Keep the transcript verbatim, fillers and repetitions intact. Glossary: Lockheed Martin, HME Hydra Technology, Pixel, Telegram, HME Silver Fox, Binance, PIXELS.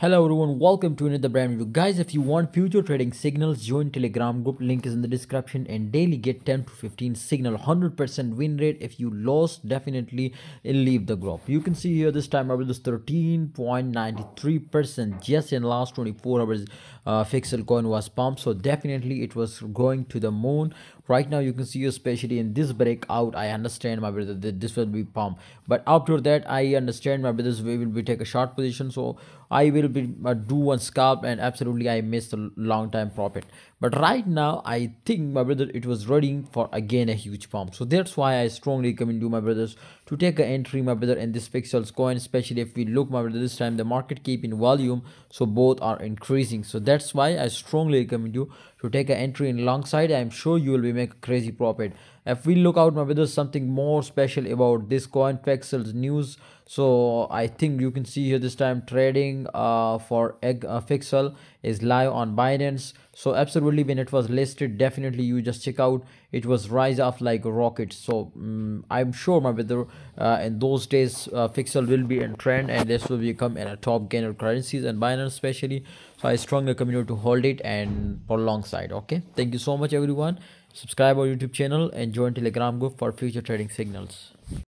Hello everyone, welcome to another brand review. Guys, if you want future trading signals, join Telegram group, link is in the description, and daily get ten to fifteen signal, one hundred percent win rate. If you lost, definitely leave the group. You can see here this time average is thirteen point nine three percent. Just in last twenty-four hours, uh, Pixel coin was pumped, so definitely it was going to the moon. Right now you can see, especially in this breakout, I understand my brother that this will be pumped, but after that I understand my brothers we will be take a short position, so I will be uh, do one scalp, and absolutely I missed a long time profit. But right now I think my brother it was running for again a huge pump, so that's why I strongly recommend you my brothers to take an entry my brother in this Pixel's coin, especially if we look my brother this time the market keep in volume, so both are increasing. So that's why I strongly recommend you to take an entry in long side. I'm sure you will be make a crazy profit. If we look out my brothers something more special about this coin Pixel's news, so I think you can see here this time trading uh, for egg uh, Pixel is live on Binance. So absolutely when it was listed, definitely you just check out, it was rise up like a rocket. So um, I'm sure my brother uh, in those days uh, Pixel will be in trend, and this will become in a top gainer currencies and Binance especially. So I strongly recommend you to hold it and for long side. Okay, thank you so much everyone. Subscribe our YouTube channel and join Telegram group for future trading signals.